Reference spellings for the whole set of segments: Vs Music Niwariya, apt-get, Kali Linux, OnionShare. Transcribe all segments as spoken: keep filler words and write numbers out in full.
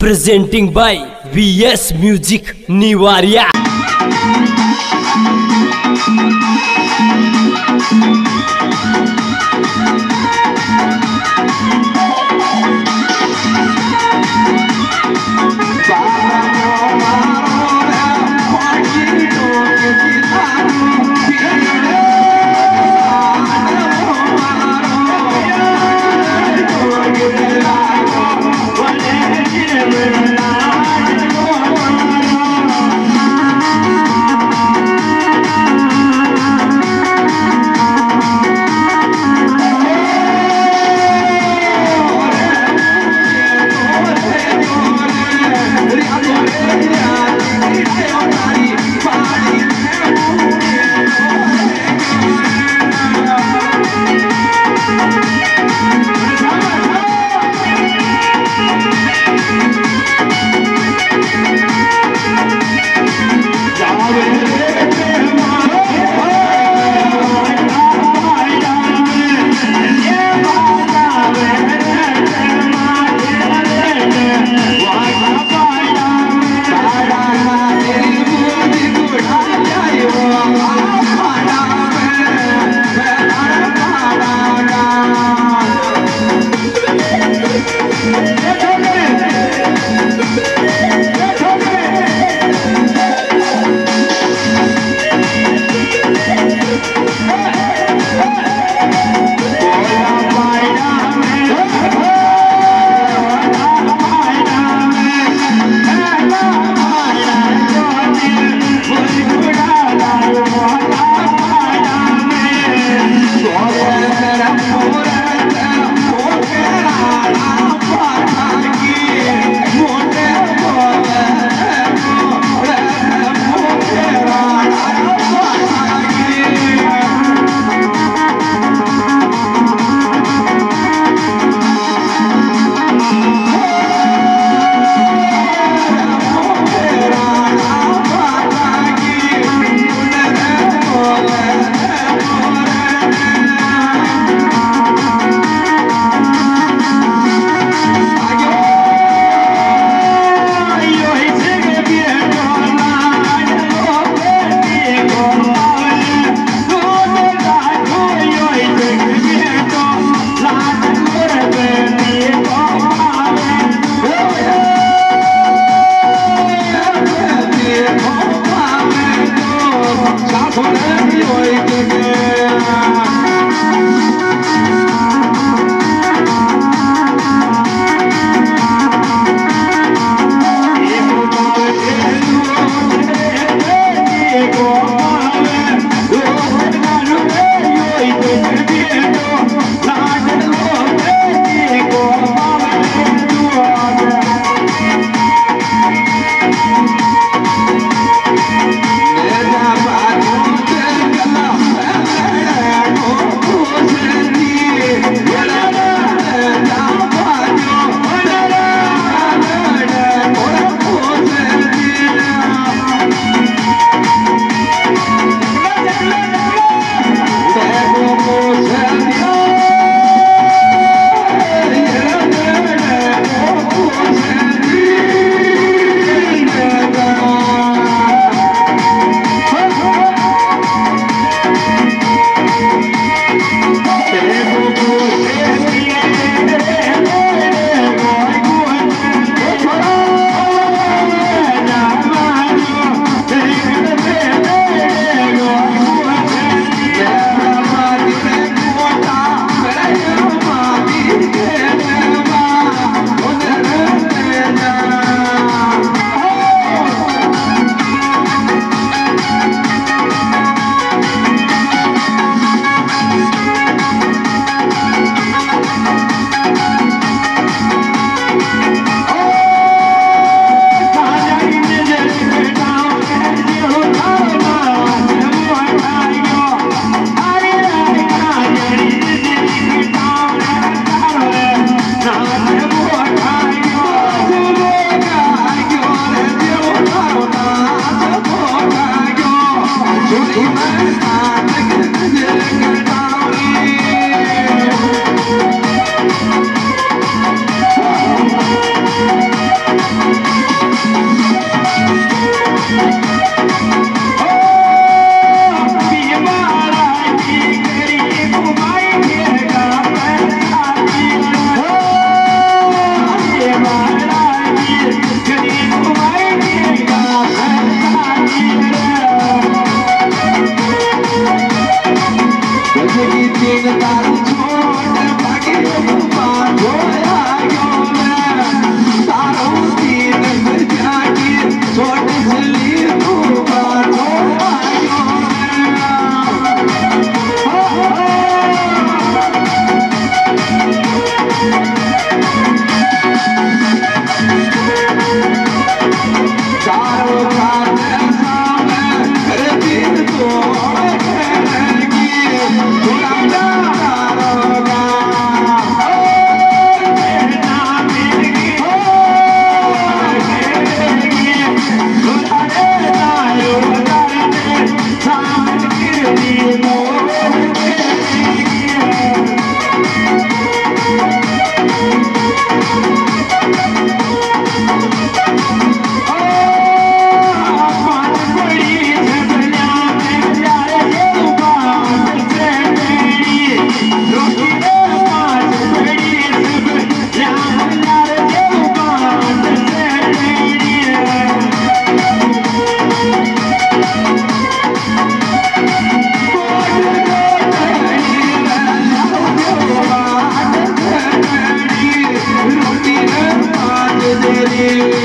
presenting by V S Music Niwariya. We'll be right back. Bye.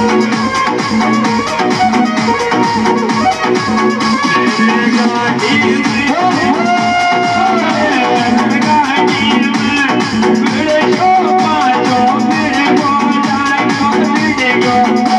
We're the champions.